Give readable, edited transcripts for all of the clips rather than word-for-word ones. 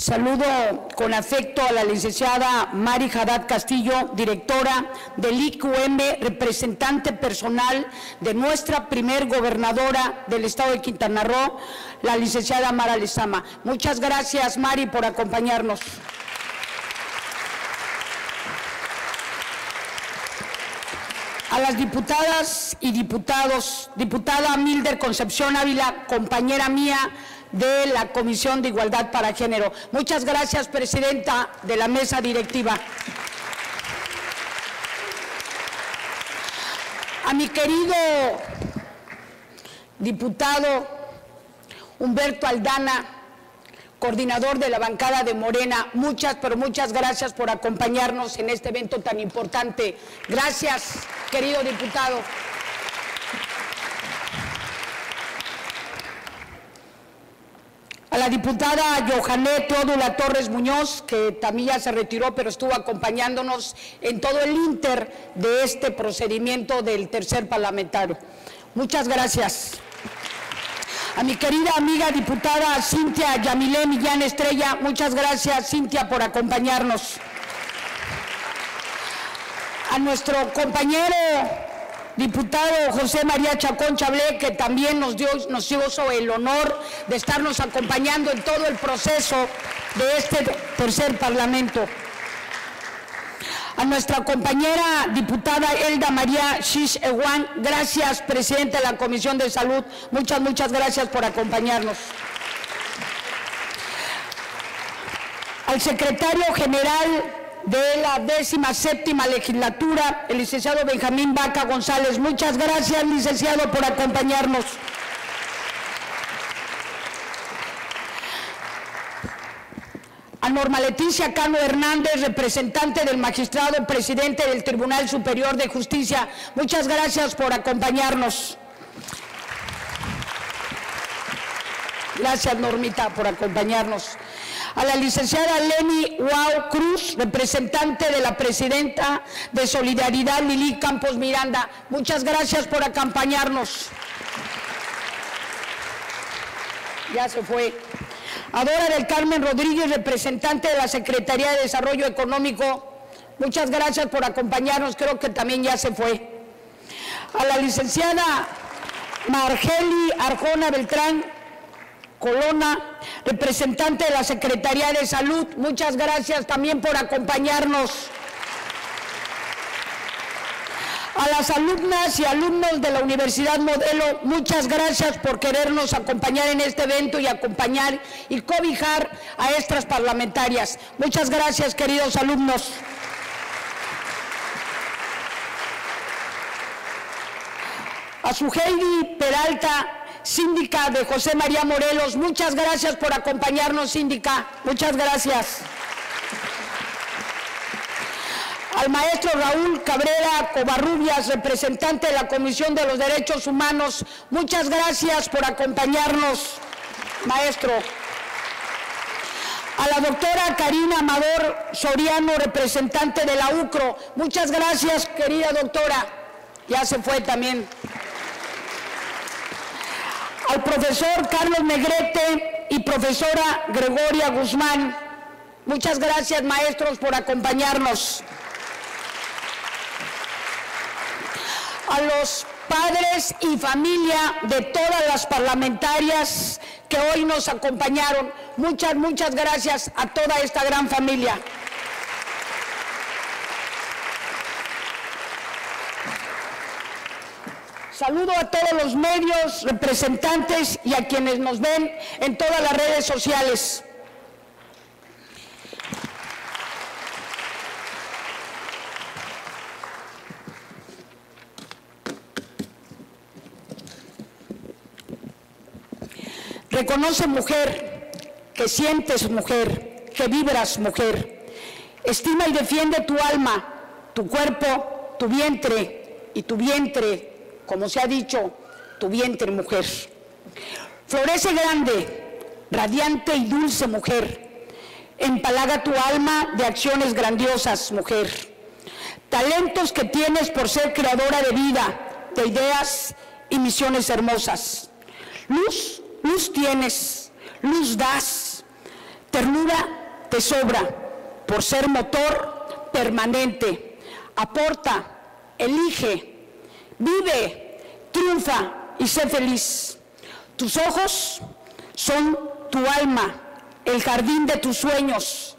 Saludo con afecto a la licenciada Mari Haddad Castillo, directora del IQM, representante personal de nuestra primer gobernadora del Estado de Quintana Roo, la licenciada Mara Lezama. Muchas gracias, Mari, por acompañarnos. A las diputadas y diputados, diputada Mildred Concepción Ávila, compañera mía de la Comisión de Igualdad para Género. Muchas gracias, presidenta de la mesa directiva. A mi querido diputado Humberto Aldana, coordinador de la bancada de Morena, muchas, pero muchas gracias por acompañarnos en este evento tan importante. Gracias, querido diputado. A la diputada Yohané Teodula Torres Muñoz, que también ya se retiró, pero estuvo acompañándonos en todo el ínter de este procedimiento del tercer parlamentario. Muchas gracias. A mi querida amiga diputada Cintia Yamilé Millán Estrella, muchas gracias, Cintia, por acompañarnos. A nuestro compañero diputado José María Chacón Chablé, que también nos dio el honor de estarnos acompañando en todo el proceso de este tercer parlamento. A nuestra compañera diputada Elda María Xix Eguán, gracias, presidenta de la Comisión de Salud, muchas gracias por acompañarnos. Al secretario general de la 17ª legislatura, el licenciado Benjamín Baca González, muchas gracias, licenciado, por acompañarnos. A Norma Leticia Cano Hernández, representante del magistrado presidente del Tribunal Superior de Justicia, muchas gracias por acompañarnos. Gracias, Normita, por acompañarnos. A la licenciada Leni Guau Cruz, representante de la presidenta de Solidaridad, Lili Campos Miranda, muchas gracias por acompañarnos. Ya se fue. A Dora del Carmen Rodríguez, representante de la Secretaría de Desarrollo Económico, muchas gracias por acompañarnos, creo que también ya se fue. A la licenciada Margeli Arjona Beltrán Colona, representante de la Secretaría de Salud, muchas gracias también por acompañarnos. A las alumnas y alumnos de la Universidad Modelo, muchas gracias por querernos acompañar en este evento y acompañar y cobijar a estas parlamentarias. Muchas gracias, queridos alumnos. A su Heidi Peralta, síndica de José María Morelos, muchas gracias por acompañarnos, síndica, muchas gracias. Al maestro Raúl Cabrera Covarrubias, representante de la Comisión de los Derechos Humanos, muchas gracias por acompañarnos, maestro. A la doctora Karina Amador Soriano, representante de la UCRO, muchas gracias, querida doctora, ya se fue también. Al profesor Carlos Negrete y profesora Gregoria Guzmán, muchas gracias, maestros, por acompañarnos. A los padres y familia de todas las parlamentarias que hoy nos acompañaron, muchas gracias a toda esta gran familia. Saludo a todos los medios, representantes y a quienes nos ven en todas las redes sociales. Reconoce, mujer, que sientes, mujer, que vibras, mujer. Estima y defiende tu alma, tu cuerpo, tu vientre y tu vientre, como se ha dicho, tu vientre, mujer. Florece grande, radiante y dulce, mujer. Empalaga tu alma de acciones grandiosas, mujer. Talentos que tienes por ser creadora de vida, de ideas y misiones hermosas. Luz tienes, luz das. Te ternura te sobra por ser motor permanente. Aporta, elige, vive, triunfa y sé feliz. Tus ojos son tu alma, el jardín de tus sueños,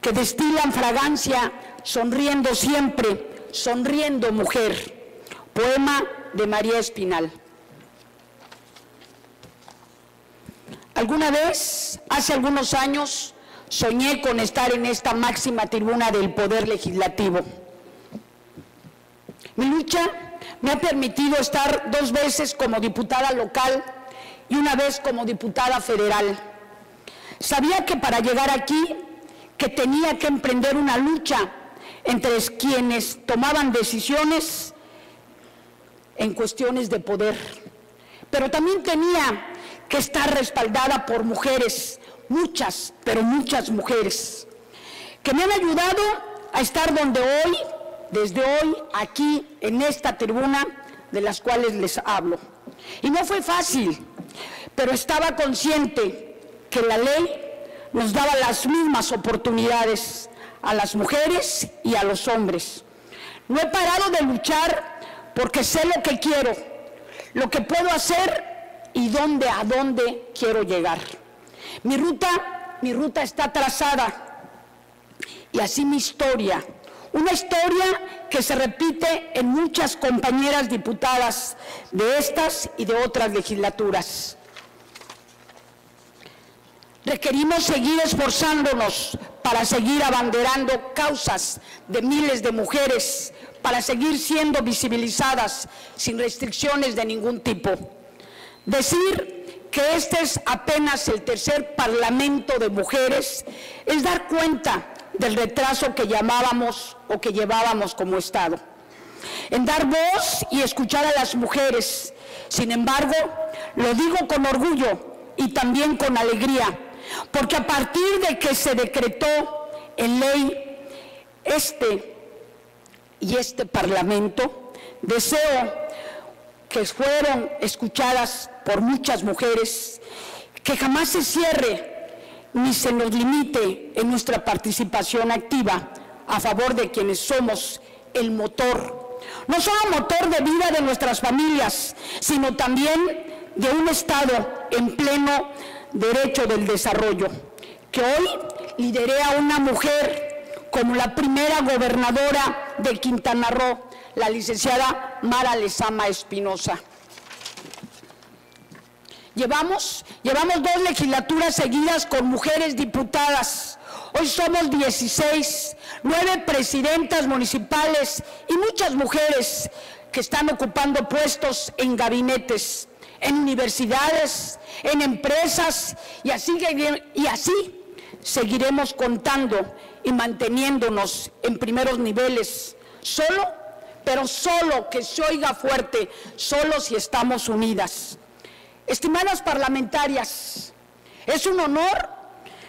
que destilan fragancia, sonriendo siempre, sonriendo mujer. Poema de María Espinal. Alguna vez, hace algunos años, soñé con estar en esta máxima tribuna del Poder Legislativo. Mi lucha me ha permitido estar 2 veces como diputada local y 1 vez como diputada federal. Sabía que para llegar aquí, que tenía que emprender una lucha entre quienes tomaban decisiones en cuestiones de poder. Pero también tenía que estar respaldada por mujeres, muchas, pero muchas mujeres, que me han ayudado a estar donde hoy, desde hoy, aquí, en esta tribuna, de las cuales les hablo. Y no fue fácil, pero estaba consciente que la ley nos daba las mismas oportunidades a las mujeres y a los hombres. No he parado de luchar porque sé lo que quiero, lo que puedo hacer y a dónde quiero llegar. Mi ruta está trazada y así mi historia. Una historia que se repite en muchas compañeras diputadas de estas y de otras legislaturas. Requerimos seguir esforzándonos para seguir abanderando causas de miles de mujeres, para seguir siendo visibilizadas sin restricciones de ningún tipo. Decir que este es apenas el 3er Parlamento de Mujeres es dar cuenta del retraso que llevábamos como Estado en dar voz y escuchar a las mujeres. Sin embargo, lo digo con orgullo y también con alegría, porque a partir de que se decretó en ley este Parlamento, deseo que fueron escuchadas por muchas mujeres, que jamás se cierre ni se nos limite en nuestra participación activa a favor de quienes somos el motor, no solo motor de vida de nuestras familias, sino también de un Estado en pleno derecho del desarrollo, que hoy lidere a una mujer como la primera gobernadora de Quintana Roo, la licenciada Mara Lezama Espinosa. Llevamos 2 legislaturas seguidas con mujeres diputadas. Hoy somos 16, 9 presidentas municipales y muchas mujeres que están ocupando puestos en gabinetes, en universidades, en empresas, y así seguiremos contando y manteniéndonos en primeros niveles. Pero solo que se oiga fuerte, solo si estamos unidas. Estimadas parlamentarias, es un honor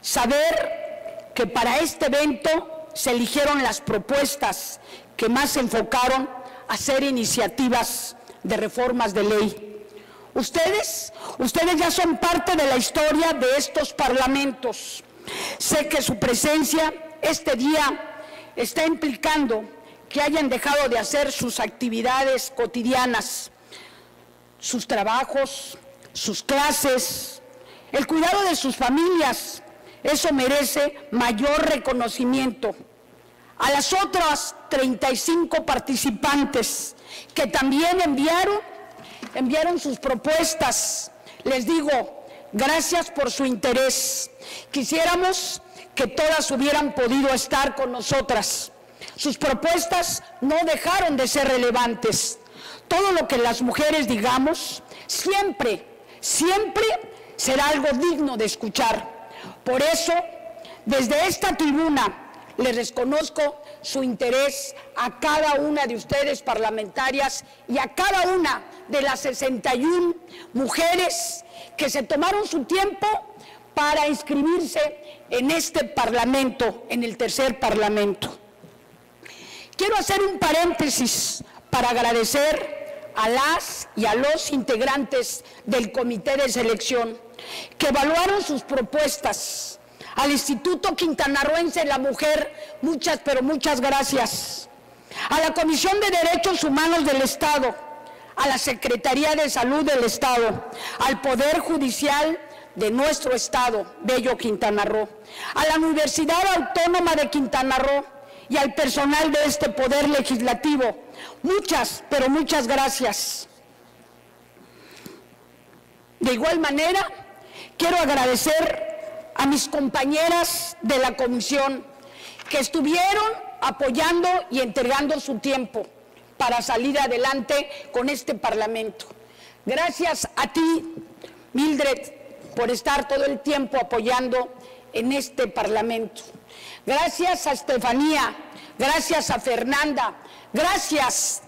saber que para este evento se eligieron las propuestas que más se enfocaron a hacer iniciativas de reformas de ley. Ustedes ya son parte de la historia de estos parlamentos. Sé que su presencia este día está implicando que hayan dejado de hacer sus actividades cotidianas, sus trabajos, sus clases, el cuidado de sus familias. Eso merece mayor reconocimiento. A las otras 35 participantes que también enviaron sus propuestas, les digo, gracias por su interés. Quisiéramos que todas hubieran podido estar con nosotras. Sus propuestas no dejaron de ser relevantes. Todo lo que las mujeres digamos siempre será algo digno de escuchar. Por eso, desde esta tribuna, les reconozco su interés a cada una de ustedes parlamentarias y a cada una de las 61 mujeres que se tomaron su tiempo para inscribirse en este Parlamento, en el 3er Parlamento. Quiero hacer un paréntesis para agradecer a las y a los integrantes del Comité de Selección, que evaluaron sus propuestas. Al Instituto Quintanarroense de la Mujer, muchas, pero muchas gracias. A la Comisión de Derechos Humanos del Estado, a la Secretaría de Salud del Estado, al Poder Judicial de nuestro Estado, bello Quintana Roo, a la Universidad Autónoma de Quintana Roo y al personal de este Poder Legislativo. Muchas, pero muchas gracias. De igual manera, quiero agradecer a mis compañeras de la comisión que estuvieron apoyando y entregando su tiempo para salir adelante con este Parlamento. Gracias a ti, Mildred, por estar todo el tiempo apoyando en este Parlamento. Gracias a Estefanía, gracias a Fernanda, gracias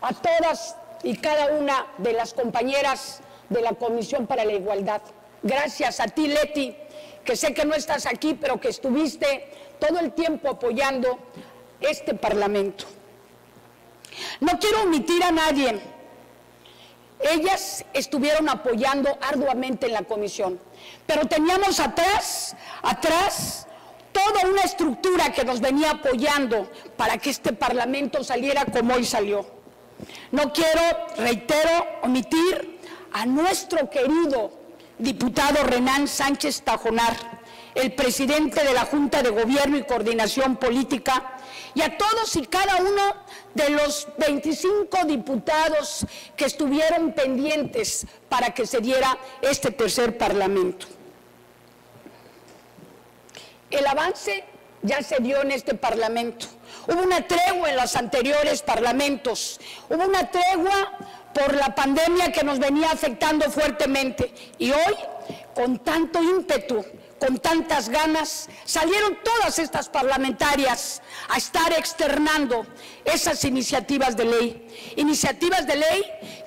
a todas y cada una de las compañeras de la Comisión para la Igualdad. Gracias a ti, Leti, que sé que no estás aquí, pero que estuviste todo el tiempo apoyando este Parlamento. No quiero omitir a nadie. Ellas estuvieron apoyando arduamente en la comisión, pero teníamos atrás toda una estructura que nos venía apoyando para que este Parlamento saliera como hoy salió. No quiero, reitero, omitir a nuestro querido diputado Renán Sánchez Tajonar, el presidente de la Junta de Gobierno y Coordinación Política, y a todos y cada uno de los 25 diputados que estuvieron pendientes para que se diera este tercer Parlamento. El avance ya se dio en este Parlamento. Hubo una tregua en los anteriores parlamentos, hubo una tregua por la pandemia que nos venía afectando fuertemente, y hoy, con tanto ímpetu, con tantas ganas, salieron todas estas parlamentarias a estar externando esas iniciativas de ley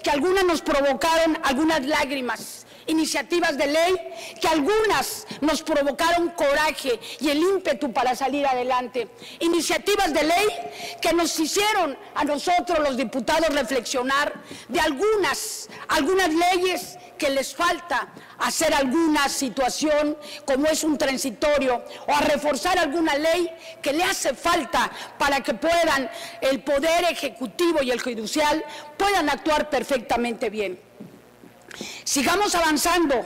que algunas nos provocaron algunas lágrimas, iniciativas de ley que algunas nos provocaron coraje y el ímpetu para salir adelante, iniciativas de ley que nos hicieron a nosotros los diputados reflexionar de algunas leyes que les falta hacer alguna situación como es un transitorio, o a reforzar alguna ley que le hace falta para que puedan el Poder Ejecutivo y el Judicial puedan actuar perfectamente bien. Sigamos avanzando,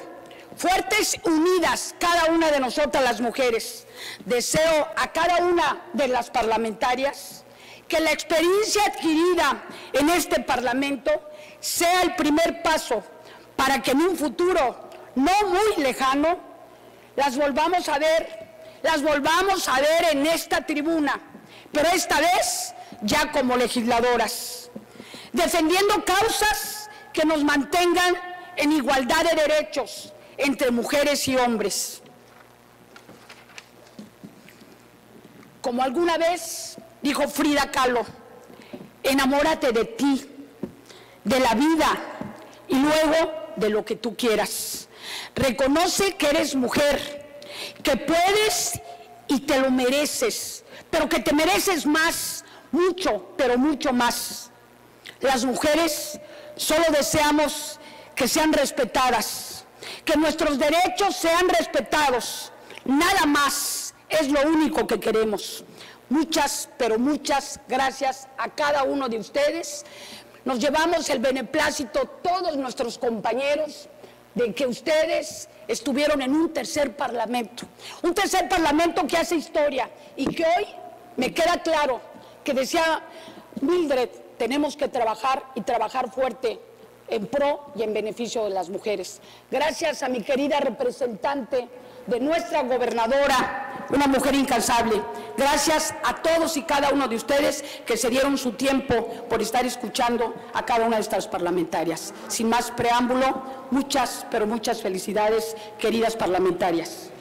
fuertes, unidas, cada una de nosotras las mujeres. Deseo a cada una de las parlamentarias que la experiencia adquirida en este Parlamento sea el primer paso para que en un futuro no muy lejano las volvamos a ver en esta tribuna, pero esta vez ya como legisladoras, defendiendo causas que nos mantengan en igualdad de derechos entre mujeres y hombres. Como alguna vez dijo Frida Kahlo, enamórate de ti, de la vida y luego de lo que tú quieras. Reconoce que eres mujer, que puedes y te lo mereces, pero que te mereces más, mucho, pero mucho más. Las mujeres solo deseamos que sean respetadas, que nuestros derechos sean respetados. Nada más es lo único que queremos. Muchas, pero muchas gracias a cada uno de ustedes. Nos llevamos el beneplácito todos nuestros compañeros de que ustedes estuvieron en un tercer Parlamento que hace historia y que hoy me queda claro que decía Mildred, tenemos que trabajar y trabajar fuerte en pro y en beneficio de las mujeres. Gracias a mi querida representante de nuestra gobernadora, una mujer incansable. Gracias a todos y cada uno de ustedes que se dieron su tiempo por estar escuchando a cada una de estas parlamentarias. Sin más preámbulo, muchas, pero muchas felicidades, queridas parlamentarias.